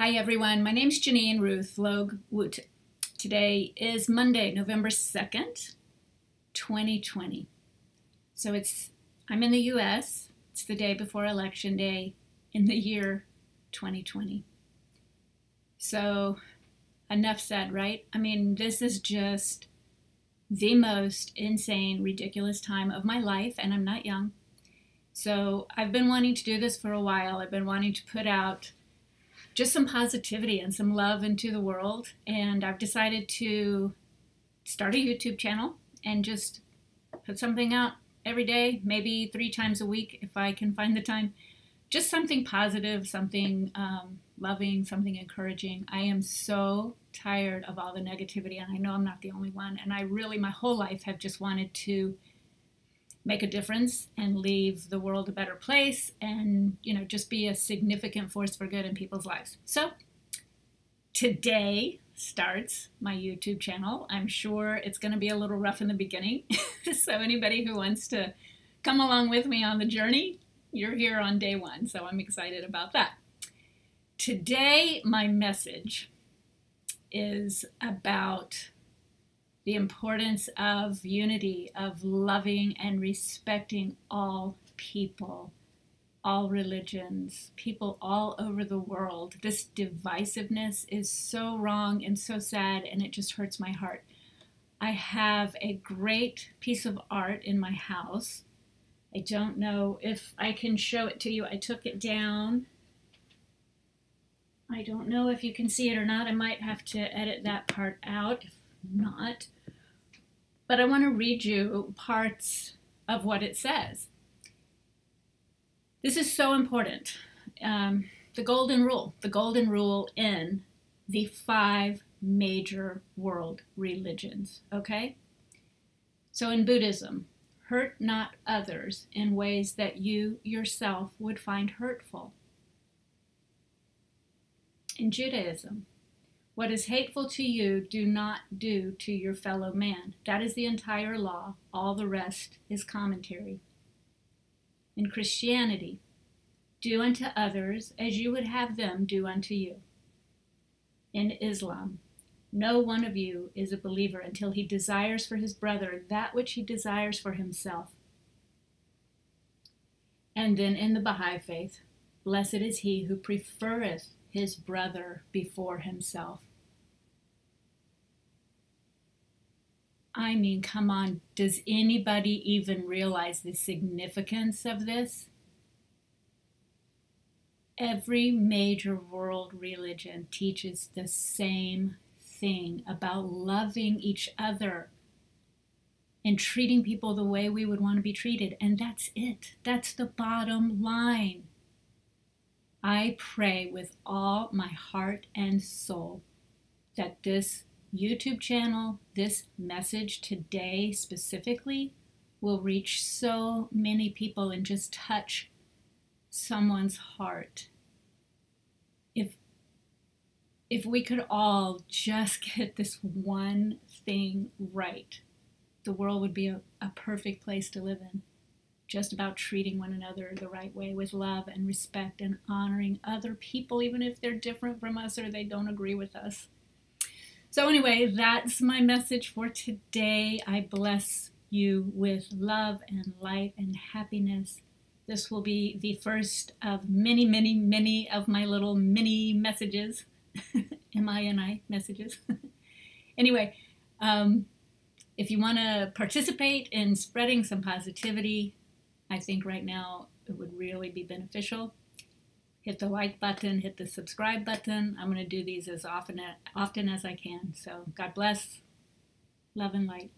Hi everyone, my name's Janine Ruth Wooten. Today is Monday, November 2nd, 2020. So I'm in the US, it's the day before Election Day in the year 2020. So enough said, right? I mean, this is just the most insane, ridiculous time of my life, and I'm not young. So I've been wanting to do this for a while. I've been wanting to put out just some positivity and some love into the world, and I've decided to start a YouTube channel and just put something out every day, maybe 3 times a week if I can find the time. Just something positive, something loving, something encouraging. I am so tired of all the negativity, and I know I'm not the only one, and I really my whole life have just wanted to make a difference and leave the world a better place and, you know, just be a significant force for good in people's lives. So today starts my YouTube channel. I'm sure it's going to be a little rough in the beginning. So anybody who wants to come along with me on the journey, you're here on day 1. So I'm excited about that. Today, my message is about the importance of unity, of loving and respecting all people, all religions, people all over the world. This divisiveness is so wrong and so sad, and it just hurts my heart. I have a great piece of art in my house. I don't know if I can show it to you. I took it down. I don't know if you can see it or not. I might have to edit that part out if not. But I want to read you parts of what it says. This is so important. The golden rule in the 5 major world religions, okay? So in Buddhism, hurt not others in ways that you yourself would find hurtful. In Judaism, what is hateful to you, do not do to your fellow man. That is the entire law. All the rest is commentary. In Christianity, do unto others as you would have them do unto you. In Islam, no one of you is a believer until he desires for his brother that which he desires for himself. And then in the Baha'i faith, blessed is he who preferreth his brother before himself. I mean, come on, does anybody even realize the significance of this? Every major world religion teaches the same thing about loving each other and treating people the way we would want to be treated. And that's it. That's the bottom line. I pray with all my heart and soul that this YouTube channel, this message today specifically, will reach so many people and just touch someone's heart. If we could all just get this one thing right, the world would be a perfect place to live in. Just about treating one another the right way with love and respect and honoring other people, even if they're different from us or they don't agree with us. So anyway, that's my message for today. I bless you with love and light and happiness. This will be the first of many, many, many of my little mini messages. M-I-N-I messages. Anyway, if you want to participate in spreading some positivity, I think right now it would really be beneficial. Hit the like button, hit the subscribe button. I'm going to do these as often as I can. So God bless. Love and light.